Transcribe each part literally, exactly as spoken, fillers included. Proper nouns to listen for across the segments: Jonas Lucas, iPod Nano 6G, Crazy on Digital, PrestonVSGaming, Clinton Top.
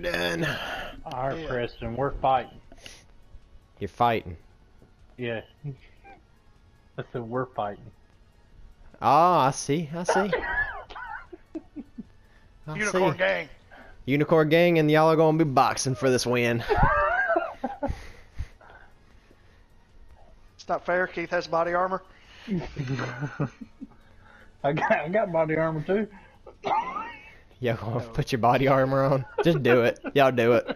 done. All right, yeah. Preston, we're fighting. You're fighting? Yeah. I said we're fighting. Ah, oh, I see, I see. I Unicorn see. Gang. Unicorn gang, and y'all are going to be boxing for this win. It's not fair. Keith has body armor. I got, I got body armor too. Y'all gonna put your body armor on? Just do it. Y'all do it.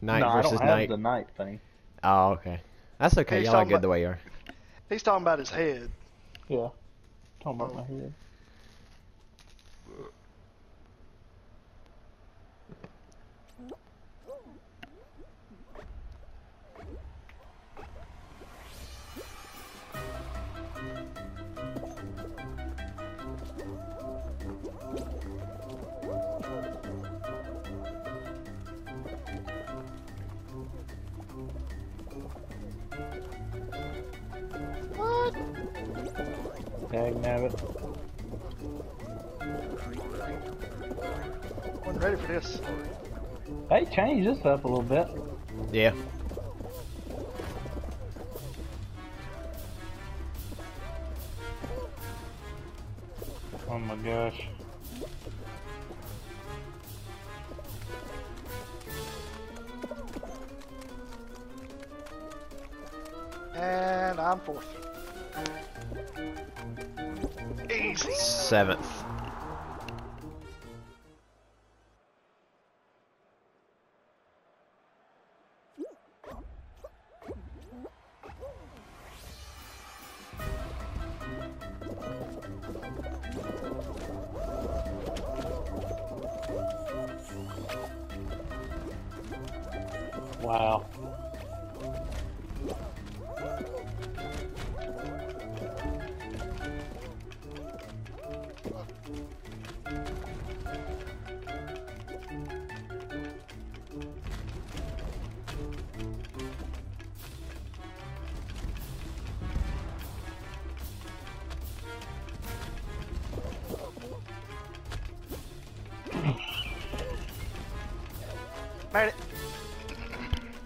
Night no, versus I don't night. Have the night thing. Oh, okay. That's okay. Y'all are good about, the way you are. He's talking about his head. Yeah. Talking about oh. my head. I can have it. Wasn't ready for this. They changed this up a little bit. Yeah. Oh my gosh. And I'm fourth. Seventh. Wow.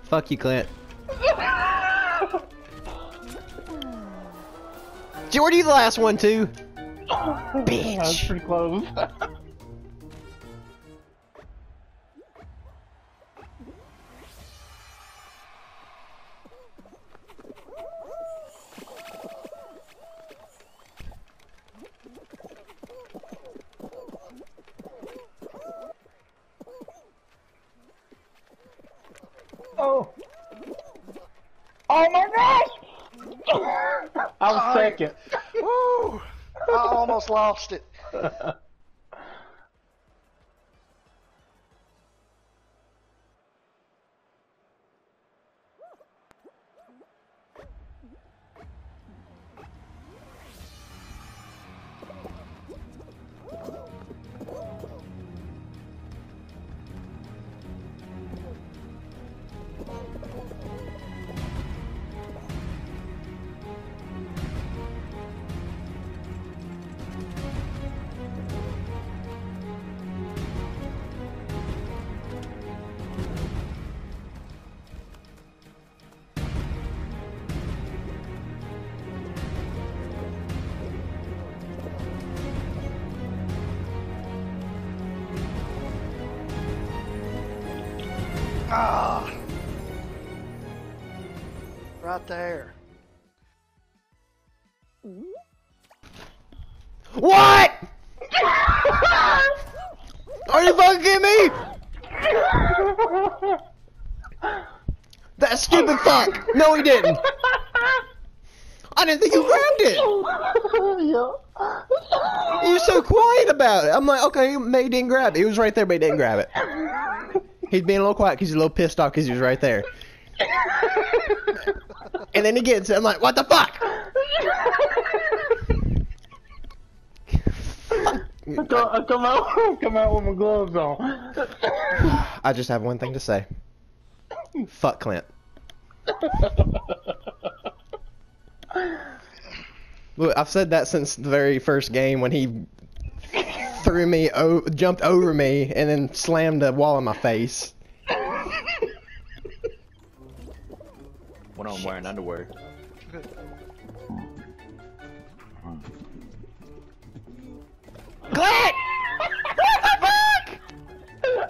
Fuck you, Clint. Jordy, you the last one too. Bitch. That was pretty close. Oh! Oh my gosh! I was second. Woo! I almost lost it. Ah, right there. What? Are you fucking kidding me? That stupid fuck. No, he didn't. I didn't think you grabbed it. He was so quiet about it. I'm like, okay, maybe he didn't grab it. He was right there, but he didn't grab it. He's being a little quiet because he's a little pissed off because he was right there. And then he gets it. I'm like, what the fuck? I, come, I come out, come out with my gloves on. I just have one thing to say. Fuck Clint. Look, I've said that since the very first game when he through me, o jumped over me, and then slammed a wall in my face. When I'm wearing underwear. Clint! What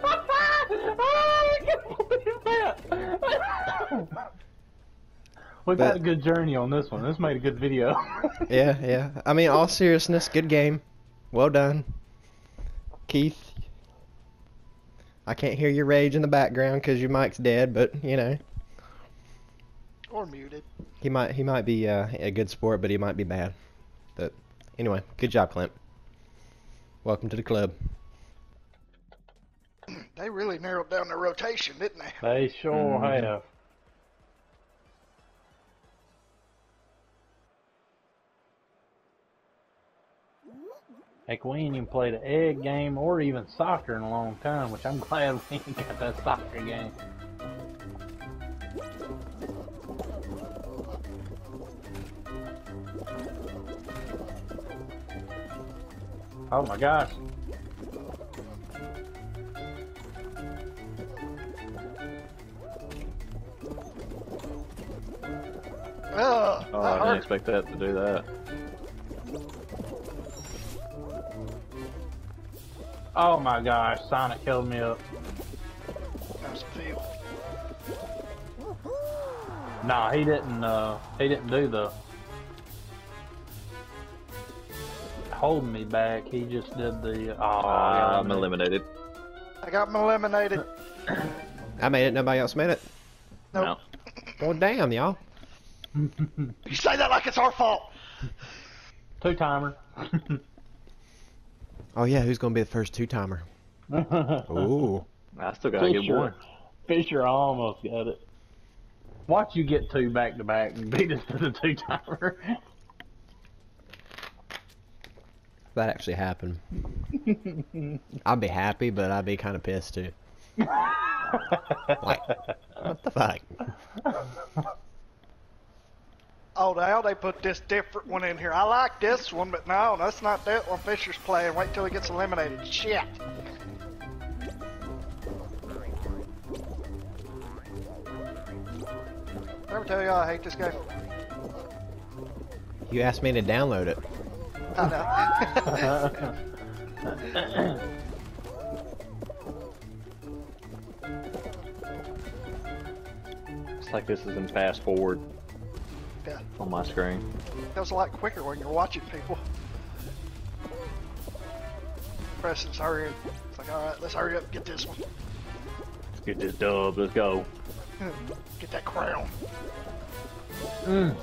the fuck? Oh, I can't believe that. We've had a good journey on this one. This made a good video. Yeah, yeah. I mean, all seriousness, good game. Well done. Keith, I can't hear your rage in the background because your mic's dead, but, you know. Or muted. He might he might be uh, a good sport, but he might be bad. But anyway, good job, Clint. Welcome to the club. They really narrowed down their rotation, didn't they? They sure mm-hmm. have. Heck, we ain't even played an egg game or even soccer in a long time, which I'm glad we ain't got that soccer game. Oh my gosh. Ugh, oh, I didn't expect that to do that. Oh my gosh, Sonic killed me up. Nah, he didn't uh he didn't do the hold me back, he just did the... Oh, uh, I'm eliminated. I got eliminated. I made it, nobody else made it. Nope. No. Well, damn, y'all. You say that like it's our fault! Two-timer. Oh yeah, who's gonna be the first two-timer? Ooh. I still gotta Fisher. get one. Fisher almost got it. Watch you get two back-to-back and beat us to the two-timer. That actually happened. I'd be happy, but I'd be kind of pissed too. Like, what the fuck? Oh, now they put this different one in here. I like this one, but no, that's not that one Fisher's playing. Wait till he gets eliminated. Shit. I never tell y'all I hate this game. You asked me to download it. Oh, no. It's like this is in fast forward yeah. on my screen. It goes a lot quicker when you're watching people. Preston's hurry up. It's like, alright, let's hurry up and get this one. Let's get this dub, let's go. Get that crown. Mm.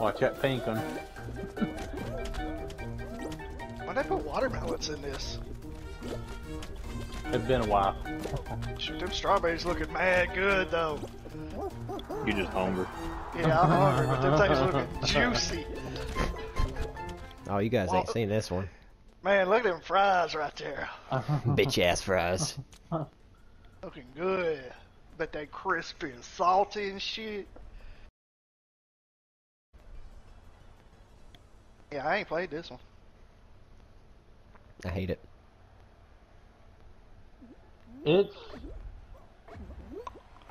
Watch that pink one. Why'd they put watermelons in this? It's been a while. Shoot, them strawberries looking mad good though. You just hungry. Yeah, I'm hungry, but them things looking juicy. Oh, you guys Wal ain't seen this one. Man, look at them fries right there. Bitch ass fries. Looking good. Bet they crispy and salty and shit. Yeah, I ain't played this one. I hate it. It's...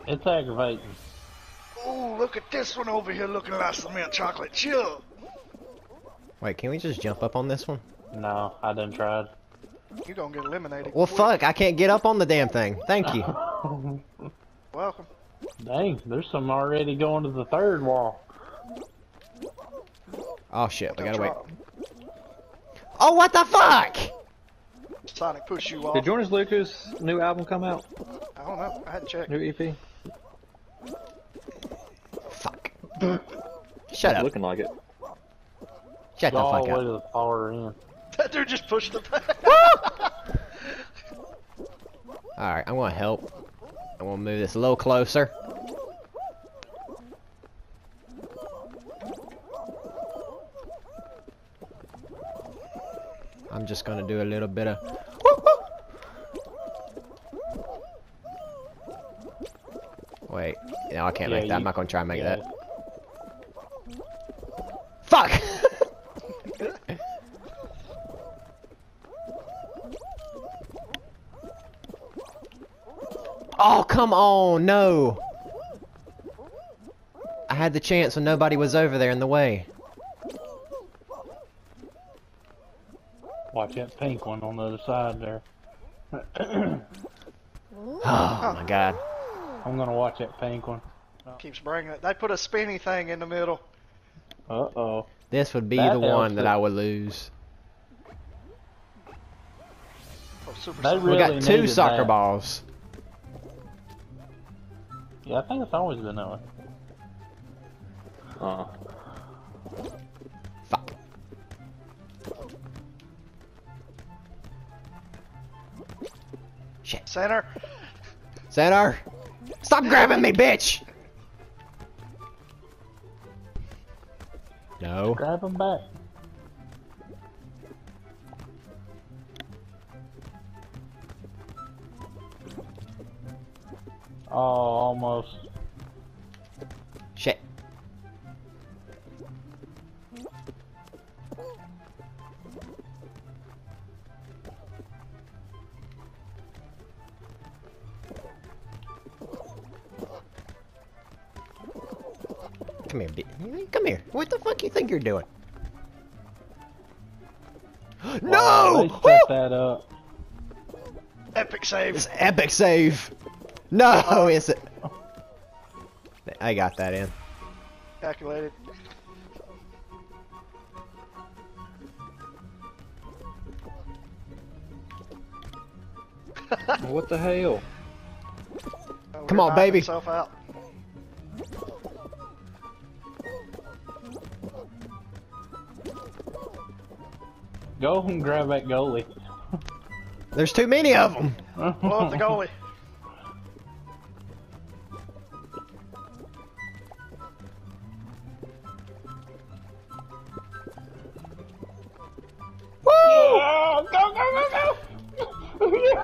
It's aggravating. Ooh, look at this one over here looking like some mint chocolate chip. Wait, can we just jump up on this one? No, I done tried. You gonna get eliminated. Well, quick. Fuck, I can't get up on the damn thing. Thank you. Welcome. Dang, there's some already going to the third wall. Oh shit, we gotta wait. Oh, what the fuck? Sonic push you off. Did Jonas Lucas' new album come out? I don't know, I hadn't checked. New E P? Fuck. Shut up. Looking like it. Shut the fuck up. To the power end. That dude just pushed the back. Alright, I'm gonna help. I'm gonna move this a little closer. I'm just gonna do a little bit of. Wait, no, I can't yeah, make that. You... I'm not gonna try and make yeah. that. Fuck! Oh, come on, no! I had the chance when nobody was over there in the way. Watch that pink one on the other side there. Oh, my God. I'm gonna watch that pink one. Keeps bringing it. They put a spinny thing in the middle. Uh-oh. This would be that the one that it. I would lose. Really we got two soccer that. balls. Yeah, I think it's always been that way. Uh-uh. Fuck. Shit. Center. Center. Stop grabbing me, bitch! No. Grab him back. Oh, almost. Shit. Come here, bitch. Come here. What the fuck you think you're doing? Wow, no! Set that up. Epic save. It's epic save. No, oh. Is it? I got that in. Calculated. What the hell? Oh, come on, baby. Out. Go and grab that goalie. There's too many of them. Blow up the goalie.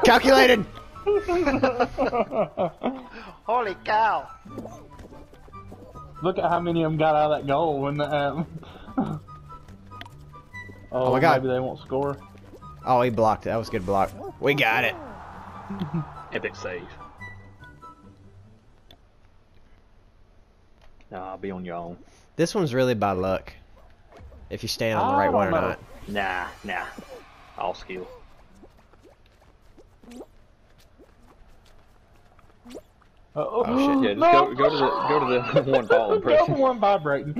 Calculated! Holy cow! Look at how many of them got out of that goal when the, um... oh, oh my God. Maybe they won't score. Oh, he blocked it. That was a good block. We got it. Epic save. Nah, I'll be on your own. This one's really by luck. If you stand on the right one or not. Nah, nah. All skill. Uh, oh, oh shit! Yeah, just no. go, go to the go to the one ball and press. Go one vibrating.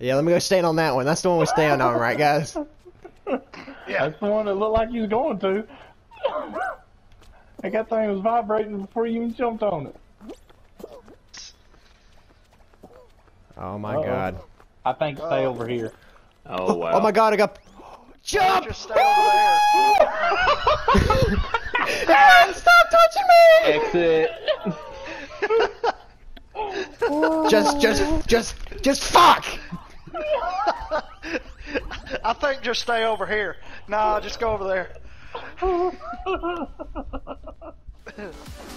Yeah, let me go stand on that one. That's the one we stand on, right, guys? Yeah, that's the one that looked like you was going to. Like that thing was vibrating before you even jumped on it. Oh my uh -oh. God! I think stay oh. over here. Oh wow! Oh my God! I got jump! Just stay over there. Ah, stop touching me! Exit. just, just, just, just fuck! I think just stay over here. Nah, just go over there.